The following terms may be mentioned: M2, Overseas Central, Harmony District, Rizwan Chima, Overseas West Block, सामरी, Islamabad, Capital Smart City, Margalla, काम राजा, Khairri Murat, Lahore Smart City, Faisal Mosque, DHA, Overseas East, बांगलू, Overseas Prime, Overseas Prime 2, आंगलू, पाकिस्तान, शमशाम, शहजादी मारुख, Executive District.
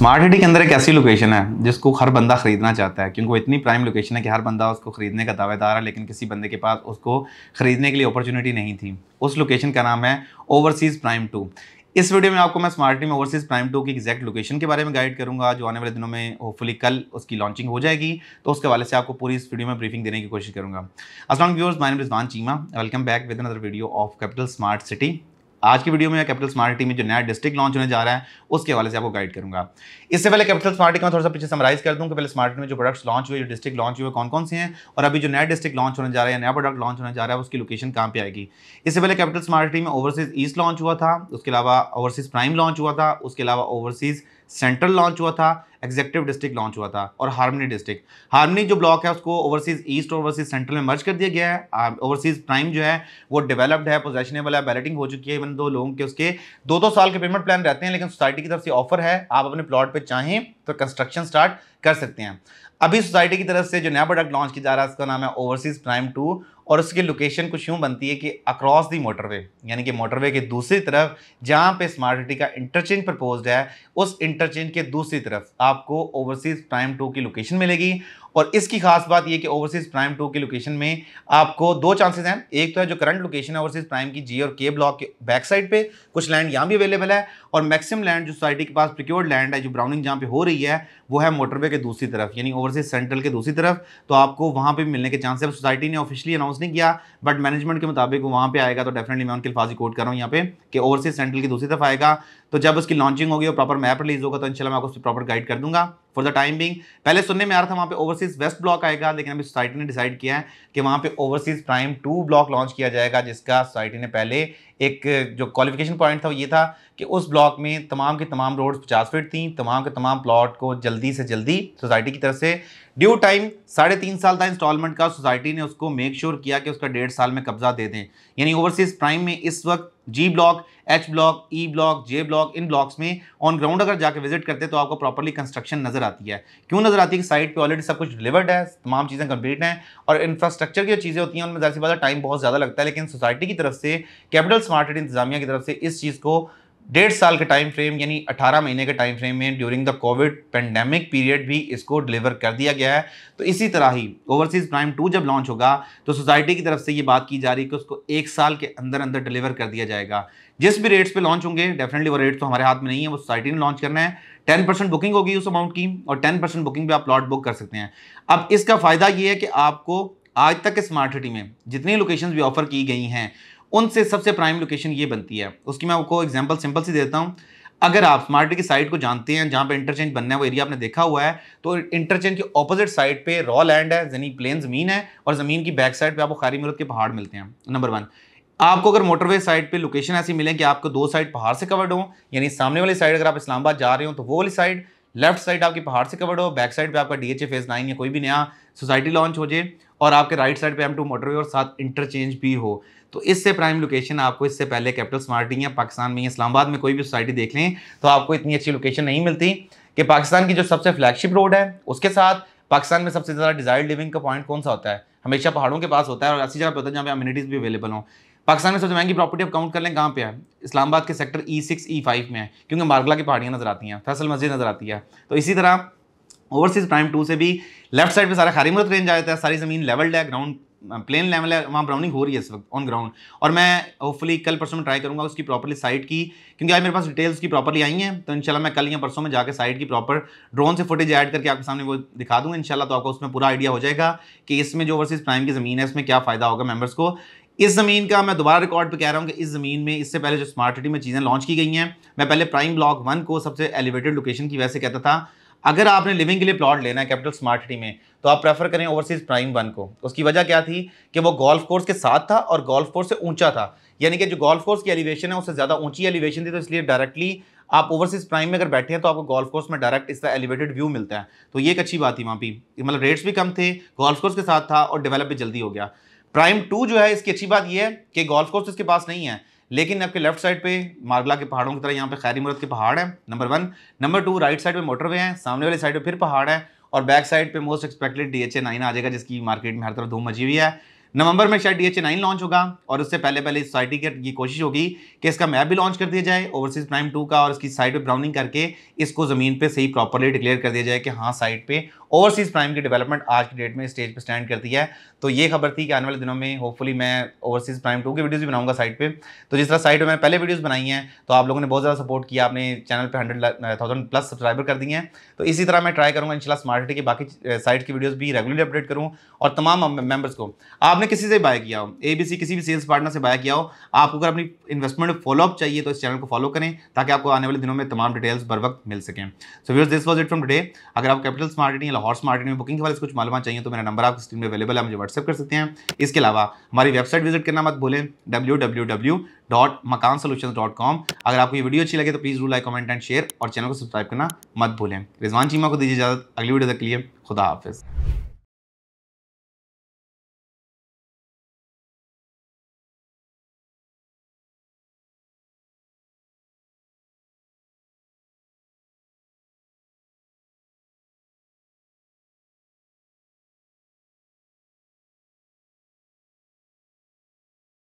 Smart city के अंदर एक ऐसी लोकेशन है जिसको हर बंदा ख़रीदना चाहता है, क्योंकि वो इतनी प्राइम लोकेशन है कि हर बंदा उसको ख़रीदने का दावेदार है, लेकिन किसी बंदे के पास उसको ख़रीदने के लिए अपॉर्चुनिटी नहीं थी। उस लोकेशन का नाम है ओवरसीज़ प्राइम 2। इस वीडियो में आपको मैं स्मार्ट सिटी में ओवरसीज़ प्राइम 2 की एग्जैक्ट लोकेशन के बारे में गाइड करूँगा, जो आने वाले दिनों में होपफुली कल उसकी लॉन्चिंग हो जाएगी, तो उसके हवाले से आपको पूरी इस वीडियो में ब्रीफिंग देने की कोशिश करूँगा। अस्सलाम viewers, my name Rizwan Cheema, welcome back with another video of capital smart city. आज की वीडियो में कैपिटल स्मार्ट सिटी में जो नया डिस्ट्रिक्ट लॉन्च होने जा रहा है उसके हवाले से आपको गाइड करूंगा। इससे पहले कैपिटल स्मार्ट सिटी में थोड़ा सा पीछे समराइज कर दूं कि पहले स्मार्ट सिटी में जो प्रोडक्ट्स लॉन्च हुए, जो डिस्ट्रिक्ट लॉन्च हुए, कौन कौन से हैं, और अभी जो नया डिस्ट्रिक्ट लॉन्च होने जा रहा है, नया प्रोडक्ट लॉन्च होने जा रहा है, उसकी लोकेशन कहाँ पे आएगी। इससे पहले कैपिटल स्मार्ट सिटी में ओवरसीज ईस्ट लॉन्च हुआ था, उसके अलावा ओवरसीज प्राइम लॉन्च हुआ था, उसके अलावा ओवरसीज सेंट्रल लॉन्च हुआ था, एग्जीक्यूटिव डिस्ट्रिक्ट लॉन्च हुआ था, और हार्मनी डिस्ट्रिक्ट, हार्मनी जो ब्लॉक है उसको ओवरसीज ईस्ट और ओवरसीज सेंट्रल में मर्ज कर दिया गया है। ओवरसीज प्राइम जो है वो डेवलप्ड है, पोजेशनेबल है, बैलेटिंग हो चुकी है। इन दो लोगों के उसके दो साल के पेमेंट प्लान रहते हैं, लेकिन सोसाइटी की तरफ से ऑफर है, आप अपने प्लॉट पर चाहें तो कंस्ट्रक्शन स्टार्ट कर सकते हैं। अभी सोसाइटी की तरफ से जो नया प्रोडक्ट लॉन्च किया जा रहा है उसका नाम है ओवरसीज प्राइम 2, और उसकी लोकेशन कुछ यूँ बनती है कि अक्रॉस दी मोटरवे, यानी कि मोटरवे के दूसरी तरफ जहाँ पे स्मार्ट सिटी का इंटरचेंज प्रपोज्ड है, उस इंटरचेंज के दूसरी तरफ आपको ओवरसीज प्राइम 2 की लोकेशन मिलेगी। और इसकी खास बात यह कि ओवरसीज प्राइम 2 की लोकेशन में आपको दो चांसेस हैं। एक तो है जो करंट लोकेशन है ओवरसीज प्राइम की, जी और के ब्लॉक के बैक साइड पे कुछ लैंड यहाँ भी अवेलेबल है, और मैक्सिमम लैंड जो सोसाइटी के पास प्रिक्योर्ड लैंड है, जो ब्राउनिंग जहाँ पे हो रही है, वो है मोटरवे के दूसरी तरफ, यानी ओवरसीज सेंट्रल के दूसरी तरफ। तो आपको वहाँ पर मिलने के चांस है। सोसाइटी ने ऑफिशियली अनाउंस नहीं किया, बट मैनेजमेंट के मुताबिक वहाँ पर आएगा, तो डेफिनेटली मैं उनके अल्फाज कोट कर रहा हूँ यहाँ पे कि ओवरसीज सेंट्रल की दूसरी तरफ आएगा। तो जब उसकी लॉन्चिंग होगी और प्रॉपर मैप रिलीज होगा तो इंशाल्लाह मैं आपको उस पर प्रॉपर गाइड कर दूंगा। फॉर द टाइम बिंग पहले सुनने में आ रहा था वहाँ पे ओवरसीज वेस्ट ब्लॉक आएगा, लेकिन अभी सोसाइटी ने डिसाइड किया है कि वहाँ पे ओवरसीज प्राइम 2 ब्लॉक लॉन्च किया जाएगा, जिसका सोसाइटी ने पहले एक जो क्वालिफिकेशन पॉइंट था वो ये था कि उस ब्लॉक में तमाम के तमाम रोड्स 50 फीट थी, तमाम के तमाम प्लॉट को जल्दी से जल्दी सोसाइटी की तरफ से ड्यू टाइम 3.5 साल था इंस्टॉलमेंट का, सोसाइटी ने उसको मेक श्योर किया कि उसका 1.5 साल में कब्जा दे दें। यानी ओवरसीज प्राइम में इस वक्त G block, H block, E block, J block, इन ब्लॉक्स में ऑन ग्राउंड अगर जाके विजिट करते हैं तो आपको प्रॉपर्ली कंस्ट्रक्शन नजर आती है। क्यों नजर आती है कि साइट पे ऑलरेडी सब कुछ डिलीवर्ड है, तमाम चीज़ें कंप्लीट हैं, और इंफ्रास्ट्रक्चर की जो चीज़ें होती हैं उनमें ज़्यादा से ज़्यादा टाइम बहुत ज़्यादा लगता है। लेकिन सोसाइटी की तरफ से, कैपिटल स्मार्ट सिटी इंतजामिया की तरफ से इस चीज़ को 1.5 साल के टाइम फ्रेम, यानी 18 महीने के टाइम फ्रेम में during the Covid pandemic period भी इसको डिलीवर कर दिया गया है। तो इसी तरह ही ओवरसीज प्राइम 2 जब लॉन्च होगा तो सोसाइटी की तरफ से ये बात की जा रही है कि उसको 1 साल के अंदर अंदर डिलीवर कर दिया जाएगा। जिस भी रेट्स पे लॉन्च होंगे, डेफिनेटली वो रेट्स तो हमारे हाथ में नहीं है, वो सोसाइटी ने लॉन्च करना है। 10% बुकिंग होगी उस अमाउंट की, और 10% बुकिंग पर आप प्लॉट बुक कर सकते हैं। अब इसका फ़ायदा ये है कि आपको आज तक के स्मार्ट सिटी में जितनी लोकेशन भी ऑफर की गई हैं उनसे सबसे प्राइम लोकेशन ये बनती है। उसकी मैं आपको एग्जांपल सिंपल सी देता हूँ। अगर आप स्मार्ट सिटी की साइड को जानते हैं जहाँ पे इंटरचेंज बनना है, वो एरिया आपने देखा हुआ है, तो इंटरचेंज के ऑपोजिट साइड पे रॉ लैंड है, यानी प्लेन ज़मीन है, और ज़मीन की बैक साइड पे आपको खैरी मुरत के पहाड़ मिलते हैं। नंबर 1, आपको अगर मोटरवे साइड पे लोकेशन ऐसी मिले कि आपको दो साइड पहाड़ से कवर्ड हो, यानी सामने वाली साइड अगर आप इस्लामाबाद जा रहे हो तो वो वाली साइड लेफ्ट साइड आपकी पहाड़ से कवर्ड हो, बैक साइड पे आपका DHA फेज 9 या कोई भी नया सोसाइटी लॉन्च हो जाए, और आपके राइट साइड पे M2 मोटरवे और साथ इंटरचेंज भी हो, तो इससे प्राइम लोकेशन आपको इससे पहले कैपिटल स्मार्ट सिटी या पाकिस्तान में या इस्लामाबाद में कोई भी सोसाइटी देख लें तो आपको इतनी अच्छी लोकेशन नहीं मिलती कि पाकिस्तान की जो सबसे फ्लैगशिप रोड है उसके साथ। पाकिस्तान में सबसे ज़्यादा डिज़ायर्ड लिविंग का पॉइंट कौन सा होता है? हमेशा पहाड़ों के पास होता है, और ऐसी जगह पर होता है जहाँ पे अम्यूनिटीज़ भी अवेलेबल हों। पाकिस्तान में सबसे महंगी प्रॉपर्टी आप काउंट कर लें कहाँ पे है? इस्लामाबाद के सेक्टर E6, E5 में है, क्योंकि मार्गला की पहाड़ियाँ नजर आती हैं, फैसल मस्जिद नजर आती है। तो इसी तरह ओवरसीज प्राइम 2 से भी लेफ्ट साइड पे सारा खैरी मुरत रेंज आ जाता है, सारी ज़मीन लेवल्ड है, ग्राउंड प्लेन लेवल है, वहाँ ब्राउनिंग हो रही है इस वक्त ऑन ग्राउंड। और मैं होपफुली कल परसों में ट्राई करूँगा उसकी प्रॉपर्ली साइट की, क्योंकि आज मेरे पास डिटेल्स की प्रॉपर्ली आई हैं, तो इंशाल्लाह मैं कल या परसों में जाकर साइट की प्रॉपर ड्रोन से फुटेज ऐड करके आपके सामने वो दिखा दूँगा इंशाल्लाह। तो आपको उसमें पूरा आइडिया हो जाएगा कि इसमें जो ओवरसीज प्राइम की ज़मीन है उसमें क्या फ़ायदा होगा मेम्बर्स को। इस ज़मीन का मैं दोबारा रिकॉर्ड पे कह रहा हूँ कि इस ज़मीन में इससे पहले जो स्मार्ट सिटी में चीज़ें लॉन्च की गई हैं, मैं पहले प्राइम ब्लॉक 1 को सबसे एलिवेटेड लोकेशन की वजह से कहता था अगर आपने लिविंग के लिए प्लॉट लेना है कैपिटल स्मार्ट सिटी में तो आप प्रेफर करें ओवरसीज प्राइम 1 को। उसकी वजह क्या थी कि वो गोल्फ कोर्स के साथ था और गोल्फ कोर्स से ऊंचा था, यानी कि जो गोल्फ कोर्स की एलिवेशन है उससे ज़्यादा ऊंची एलिवेशन थी, तो इसलिए डायरेक्टली आप ओवरसीज प्राइम में अगर बैठे हैं तो आपको गोल्फ कोर्स में डायरेक्ट इसका एलिवेटेड व्यू मिलता है। तो ये एक अच्छी बात थी वहाँ पर, मतलब रेट्स भी कम थे, गोल्फ कोर्स के साथ था और डेवलप भी जल्दी हो गया। प्राइम 2 जो है इसकी अच्छी बात यह है कि गोल्फ कोर्स इसके पास नहीं है, लेकिन आपके लेफ्ट साइड पे मार्गला के पहाड़ों की तरह यहाँ पे खैरी मुरत के पहाड़ हैं। नंबर 1, नंबर 2 राइट साइड पे मोटरवे है, सामने वाले साइड पे फिर पहाड़ है, और बैक साइड पे मोस्ट एक्सपेक्टेड DHA 9 आ जाएगा, जिसकी मार्केट में हर तरफ धूम मची हुई है। नवंबर में शायद DHA 9 लॉन्च होगा और उससे पहले पहले इस सोसाइटी की कोशिश होगी कि इसका मैप भी लॉन्च कर दिया जाए ओवरसीज प्राइम 2 का, और इसकी साइट पे ब्राउनिंग करके इसको ज़मीन पे सही प्रॉपर्ली डिक्लेयर कर दिया जाए कि हाँ साइट पे ओवरसीज प्राइम की डेवलपमेंट आज की डेट में स्टेज पे स्टैंड करती है। तो ये खबर थी कि आने वाले दिनों में होपफुली मैं ओवरसीज प्राइम 2 की वीडियोज़ भी बनाऊंगा साइट पे। तो जिस तरह साइट पे मैंने पहले वीडियोज़ बनाई हैं तो आप लोगों ने बहुत ज़्यादा सपोर्ट किया, आपने चैनल पे 100,000+ सब्सक्राइबर कर दिए हैं। तो इसी तरह मैं ट्राई करूँगा इंशाल्लाह स्मार्ट सिटी की बाकी साइट की वीडियोज़ भी रेगुलरली अपडेट करूँ। और तमाम मेम्बर्स को, आपने किसी से बाय किया हो, ABC किसी भी सेल्स पार्टनर से बाय किया हो, आपको अगर अपनी इन्वेस्टमेंट फॉलोअप चाहिए तो इस चैनल को फॉलो करें ताकि आपको आने वाले दिनों में तमाम डिटेल्स बर वक्त मिल सकें। So viewers, this was it from today. अगर आप कैपिटल स्मार्ट सिटी या लाहौर स्मार्ट सिटी में बुकिंग के बारे में कुछ मालूम चाहिए तो मेरा नंबर आपकी स्क्रीन में अवेलेबल है, मुझे व्हाट्सएप कर सकते हैं। इसके अलावा हमारी वेबसाइट विजिट करना मत भूलें, www.makansolutions.com। अगर आपको ये वीडियो अच्छी लगे तो please do like, comment and share, और चैनल को सब्सक्राइब करना मत भूलें। रिजवान चीमा को दीजिए इजाज़त, अगली वीडियो तक के लिए खुदा हाफिज़।